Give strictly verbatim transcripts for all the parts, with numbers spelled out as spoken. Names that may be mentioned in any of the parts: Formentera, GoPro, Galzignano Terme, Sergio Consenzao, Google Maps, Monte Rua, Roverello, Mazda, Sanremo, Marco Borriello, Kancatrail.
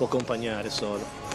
può accompagnare solo.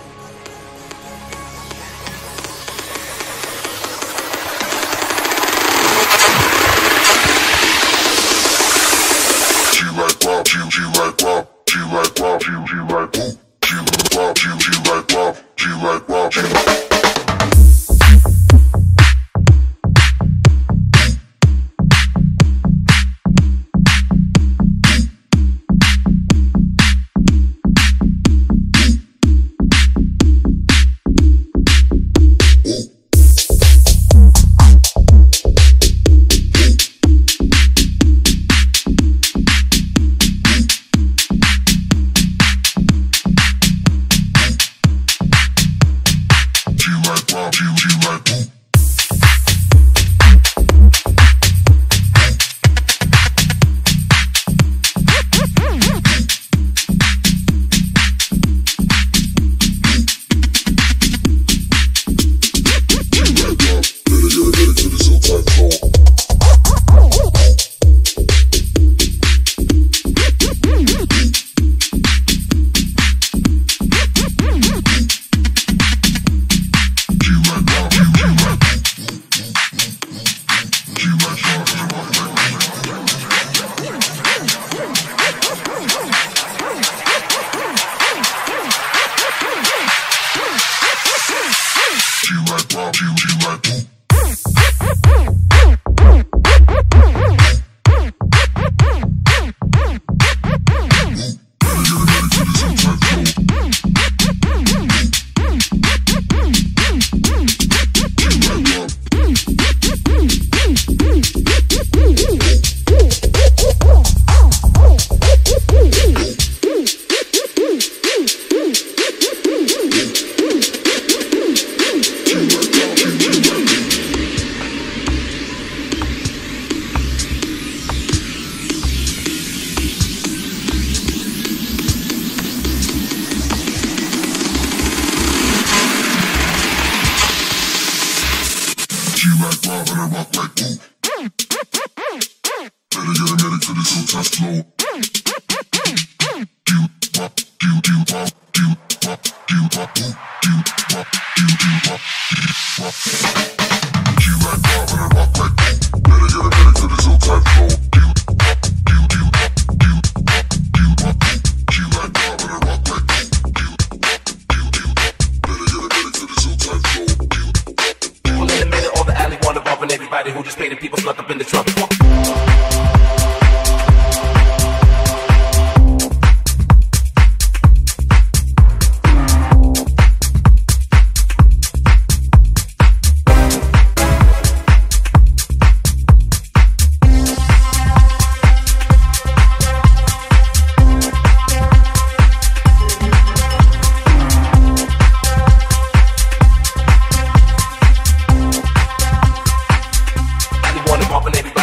Bumping every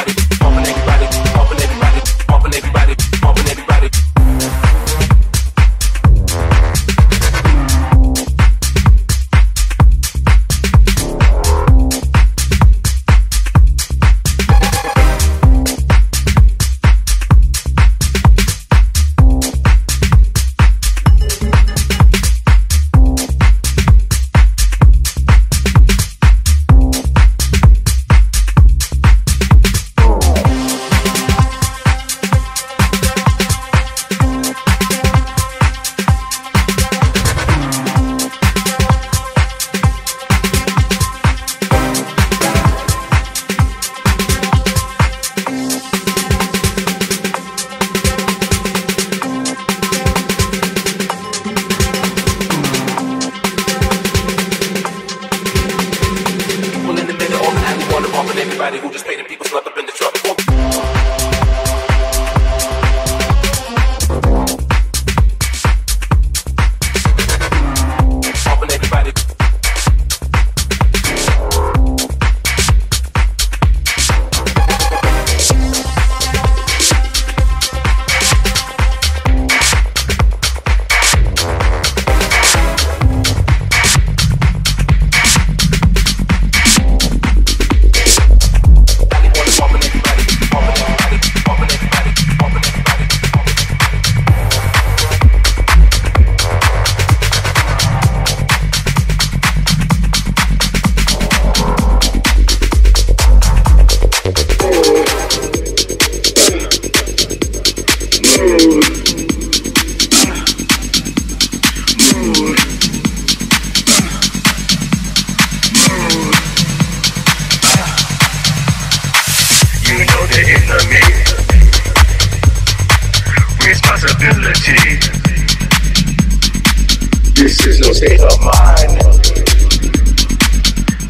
state of mind.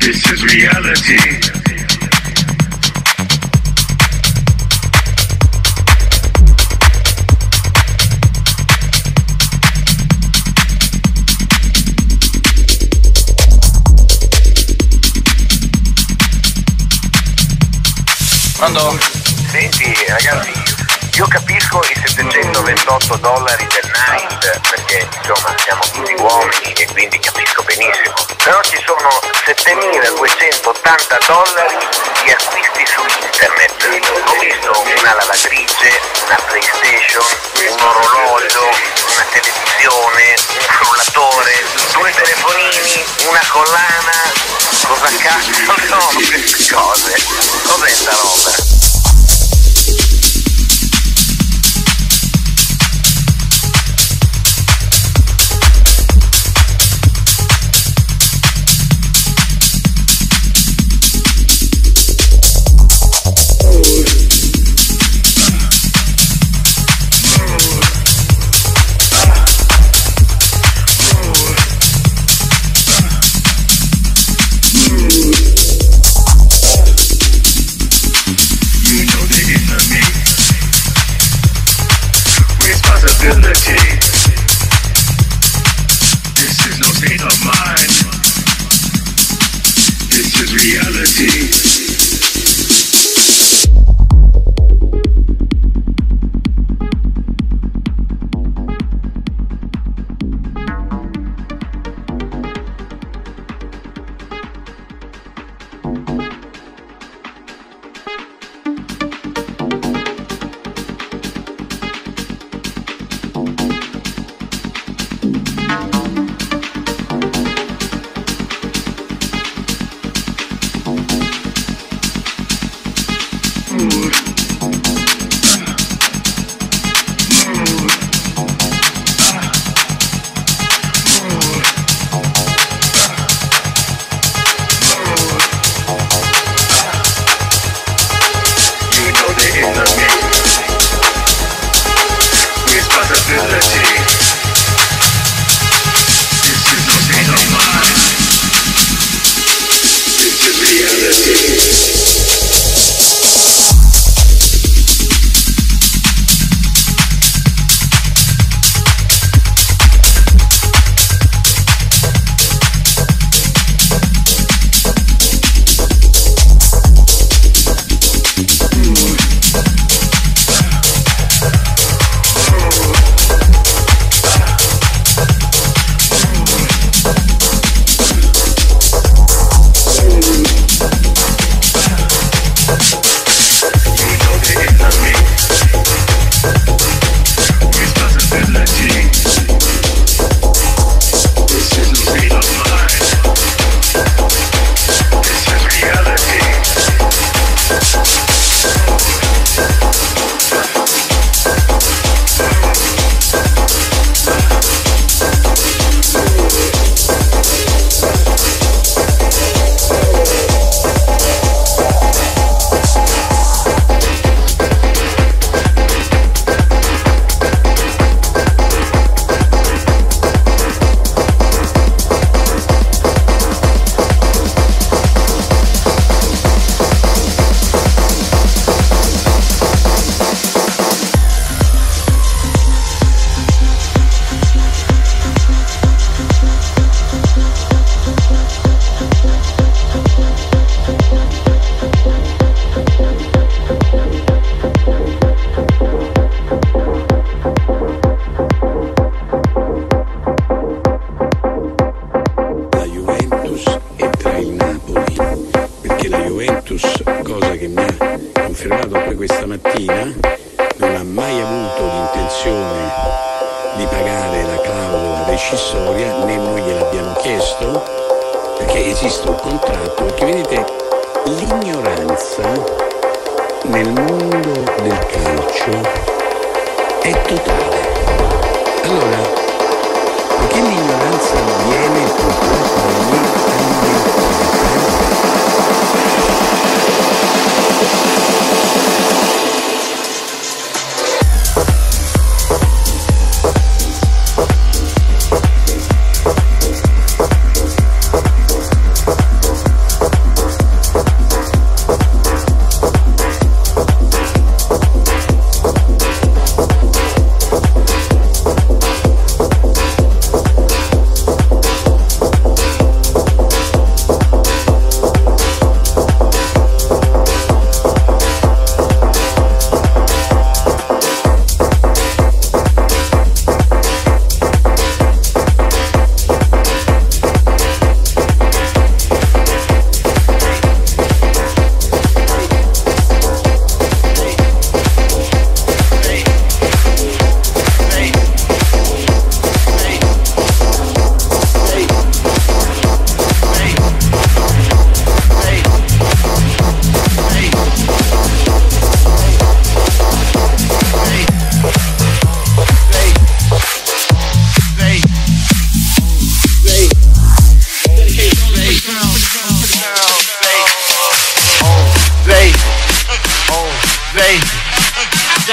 This is reality. Mando. Sì, sì, ragazzi, io capisco i settecentoventotto dollari del night, perché insomma siamo tutti uomini e quindi capisco benissimo, però ci sono settemiladuecentottanta dollari di acquisti su internet. Ho visto una lavatrice, una PlayStation, un orologio, una televisione, un frullatore, due telefonini, una collana. Cosa cazzo sono queste cose? Cos'è sta roba?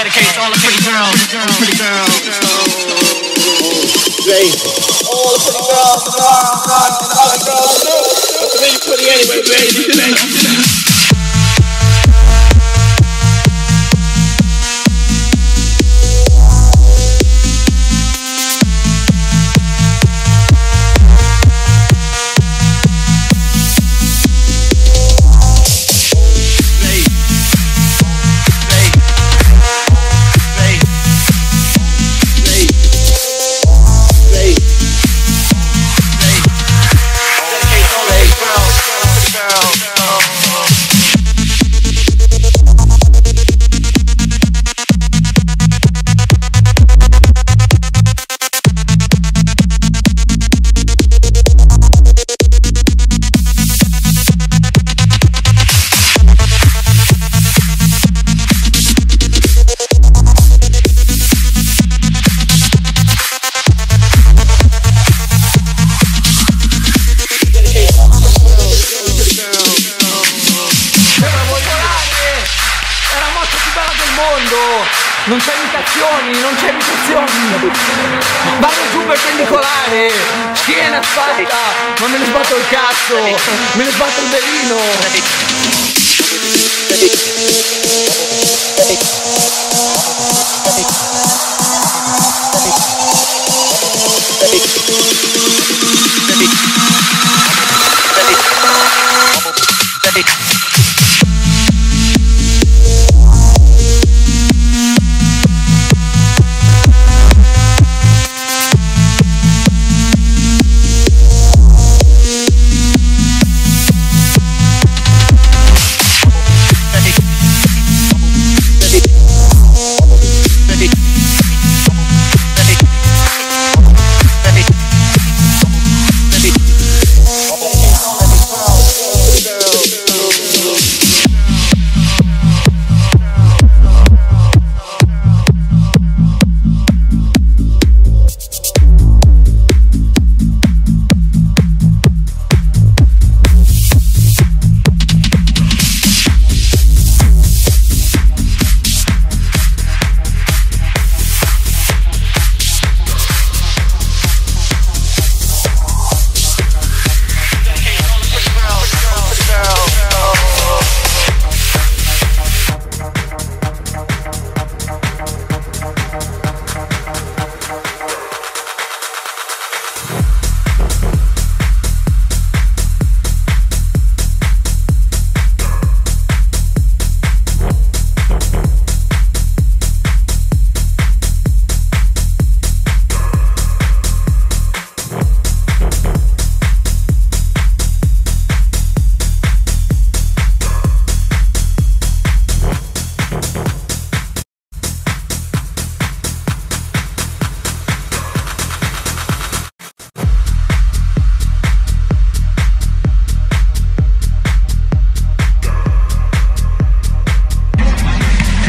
dedicates all the pretty girls, girls, pretty girls. All the pretty girls, all the girls. It's really pretty anyway, baby. Non c'è imitazioni, non c'è imitazioni. Vado giù per pendicolare. Schiena, spalla. Ma me ne sbatto il cazzo. Me ne sbatto il belino.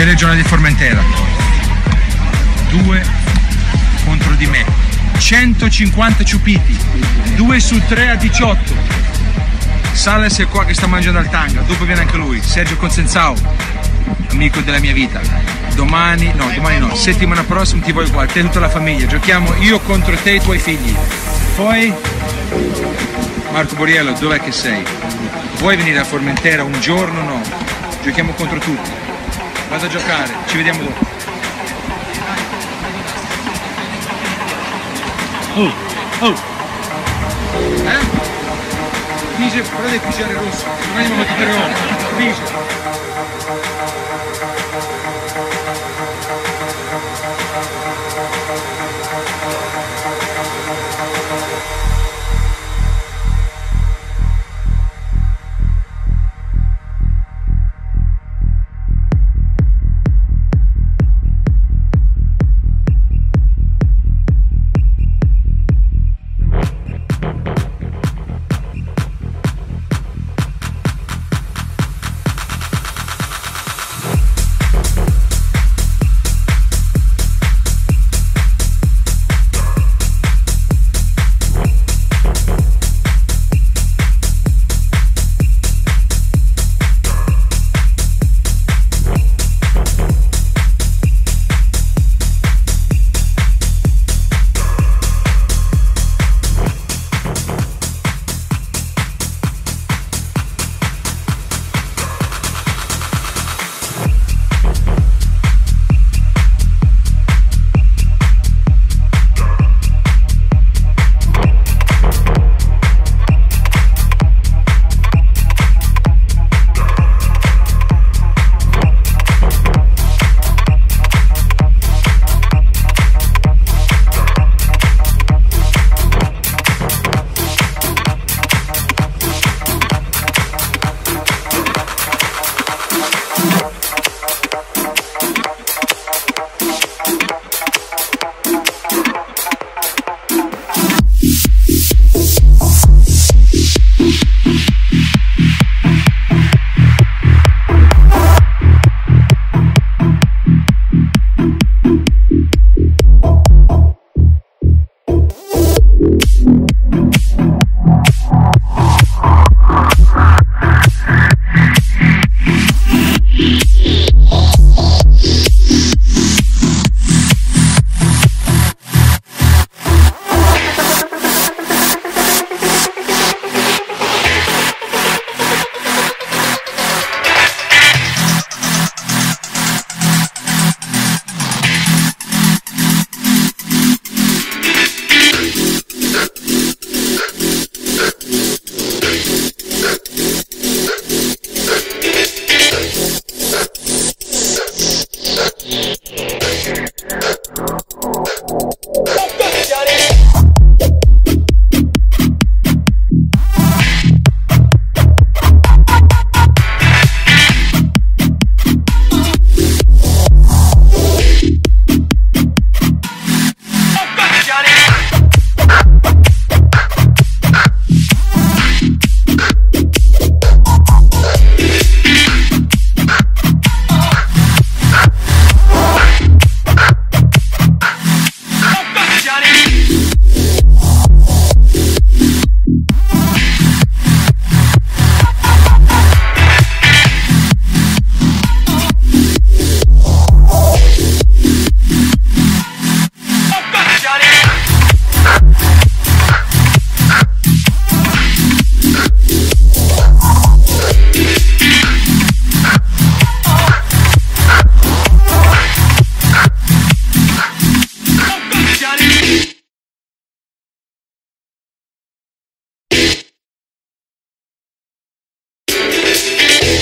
Regione di Formentera, due contro di me, centocinquanta ciupiti, due su tre a diciotto. Sales è qua che sta mangiando al tanga, dopo viene anche lui, Sergio Consenzao, amico della mia vita. Domani, no, domani no, settimana prossima ti voglio qua, te e tutta la famiglia, giochiamo io contro te e i tuoi figli. Poi Marco Borriello, dov'è che sei? Vuoi venire a Formentera un giorno? No, giochiamo contro tutti. Vado a giocare, ci vediamo dopo. Oh, oh! Eh? Pige, però devi pigiare rosso, non è il momento di rosso, pige.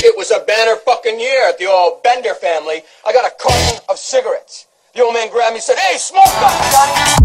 It was a banner fucking year at the old Bender family. I got a carton of cigarettes. The old man grabbed me and said, "Hey, smoke up, Johnny!"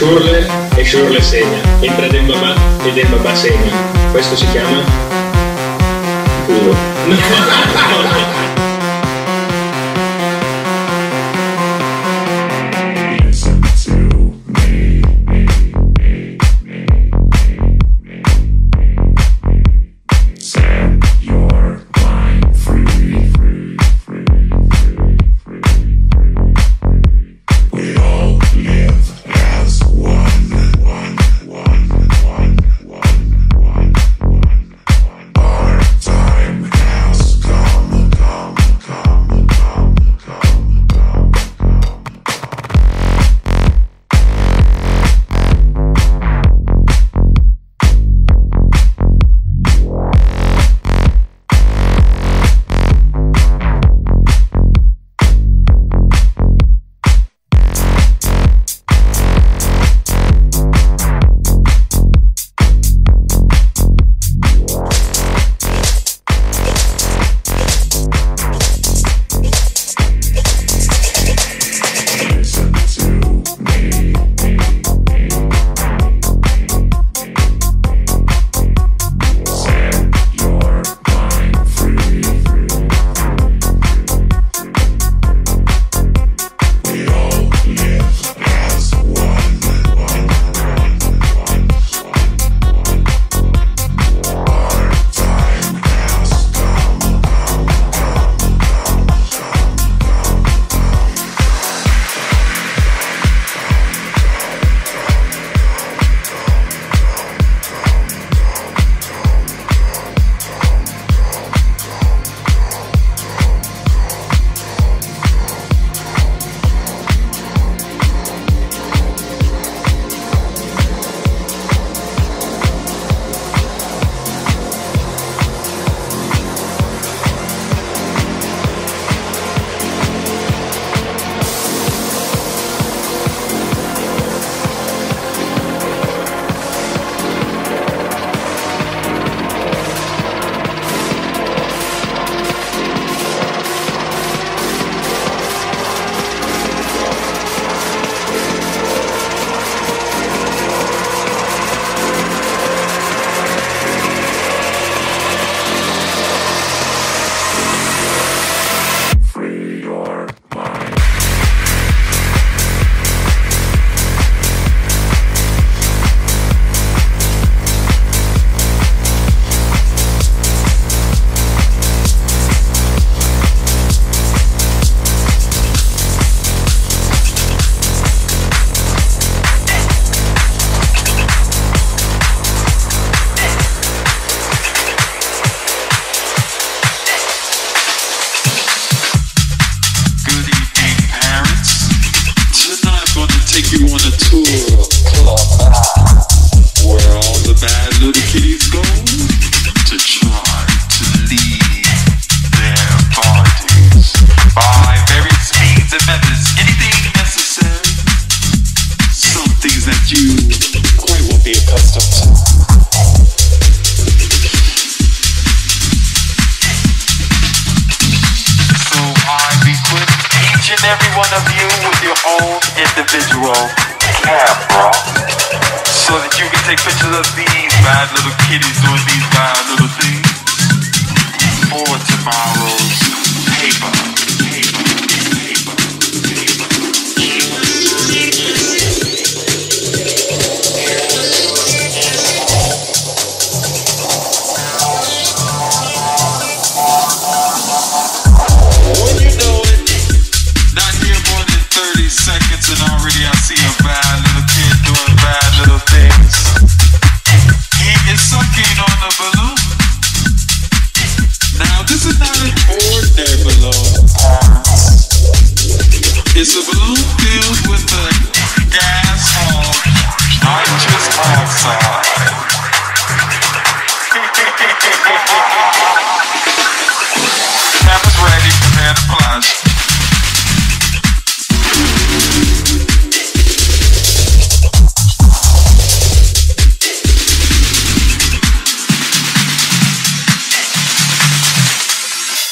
Shurle e Shurle segna, entra Del Babà e Del Babà segna. Questo si chiama puro. No, no, no.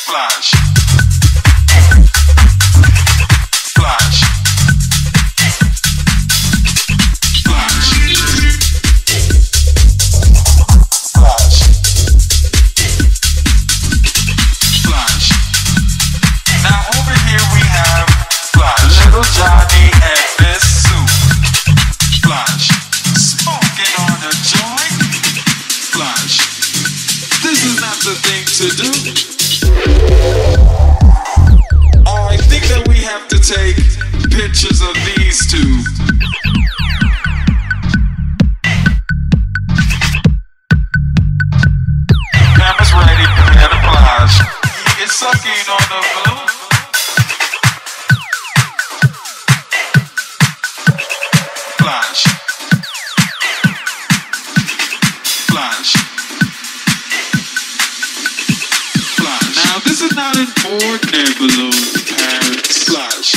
Flash. Flash. a thing to do. I think that we have to take pictures of these two. Cameras ready and applied. It's sucking on the balloon. Flash. Flash. This is not an ordinary balloon, parents. Splash.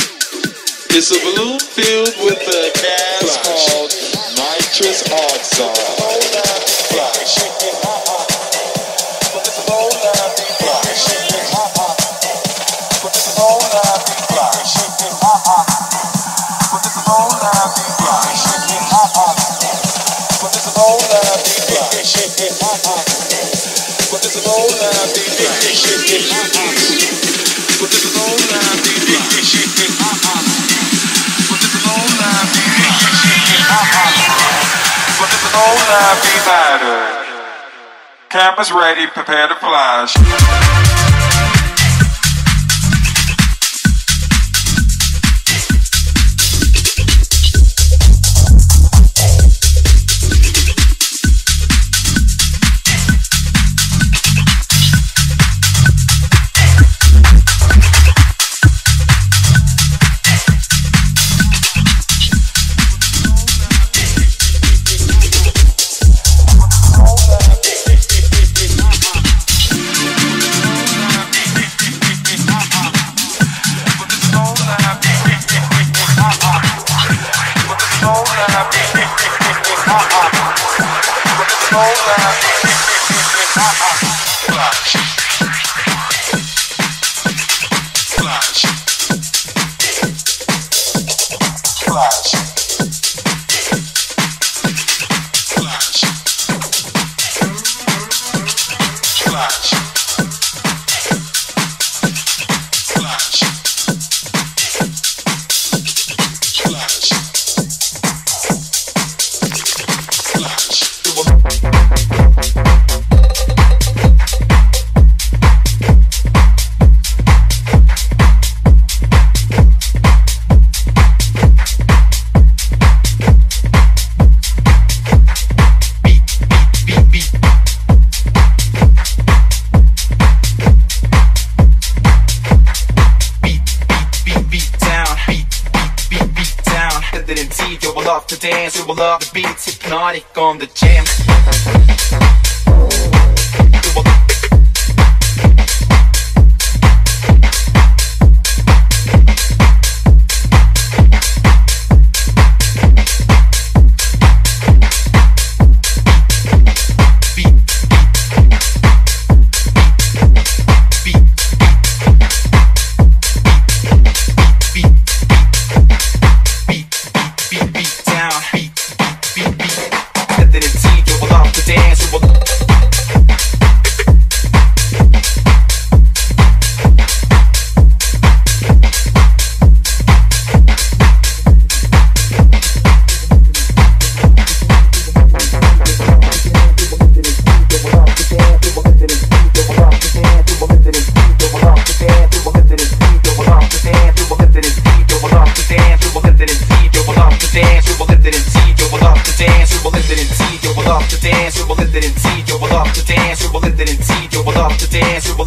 It's a balloon filled with a gas Splash. Called nitrous oxide. Splash. Cameras ready, prepare to flash.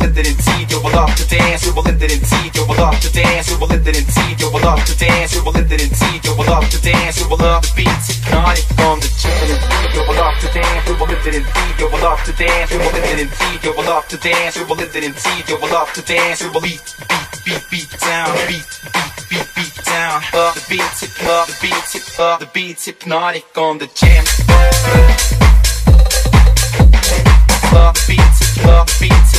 On the jam. Hypnotic on the jam. Love the beats, love the beats.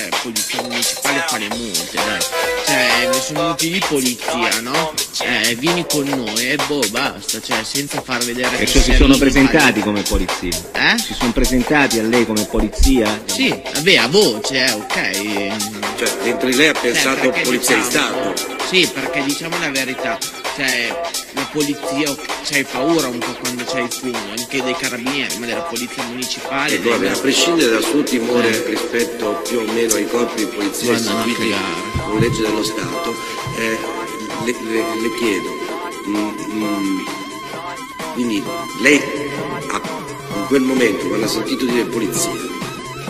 It will polizia municipale faremo un test. Cioè, sono tutti di polizia, no? Eh, e vieni con noi e boh, basta, cioè senza far vedere. E cioè si sono presentati come polizia? Eh? Si sono presentati a lei come polizia? Sì, vabbè, a voce, ok. Cioè, dentro di lei ha pensato polizia di Stato? Sì, perché diciamo la verità, cioè la polizia, c'hai paura un po' quando c'hai il fumo, anche dei carabinieri, ma della polizia municipale. E guarda, a prescindere dal suo timore eh. rispetto più o meno ai corpi di polizia istituiti con legge dello Stato, eh, Le, le, le chiedo, mm, mm, quindi lei ha, in quel momento quando ha sentito dire polizia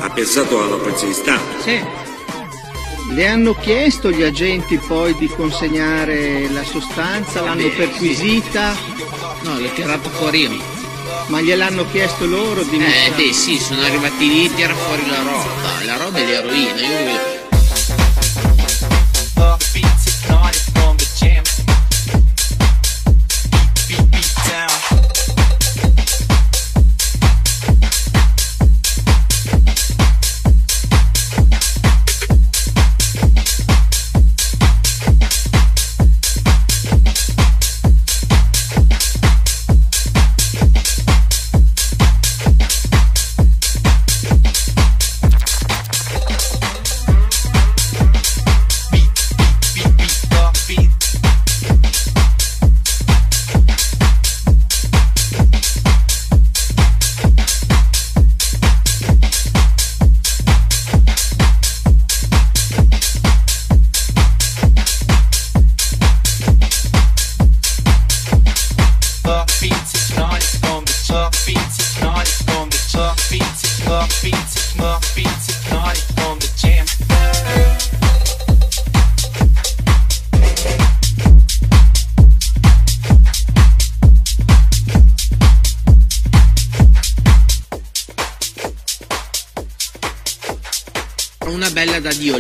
ha pensato alla polizia di Stato? Sì. Le hanno chiesto gli agenti poi di consegnare la sostanza, l'hanno perquisita? Sì. No, l'ho tirata fuori io. Ma gliel'hanno chiesto loro di Eh beh sì, sono arrivati lì, tira fuori la roba, la roba è l'eroina, io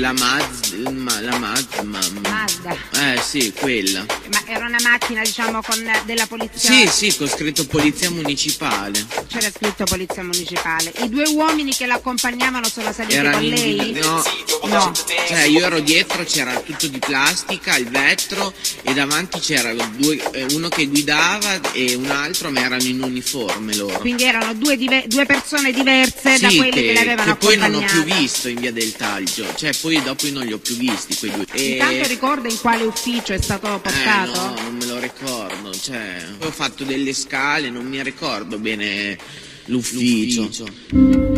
La Mazda, la Mazda, Mazda. Eh sì, quella. Ma era una macchina, diciamo, con della polizia? Sì, sì, con scritto polizia municipale. C'era scritto polizia municipale. I due uomini che l'accompagnavano sono saliti era con lei? No, no. Cioè io ero dietro, c'era tutto di plastica, il vetro, e davanti c'era uno che guidava e un altro, ma erano in uniforme loro. Quindi erano due, due persone diverse, sì, da quelle che, che le avevano che accompagnate. Poi non ho più visto in via del Taglio, cioè poi dopo io non li ho più visti quei due. E... intanto ricorda in quale ufficio è stato portato? Eh, no, non me lo ricordo, cioè ho fatto delle scale, non mi ricordo bene l'ufficio.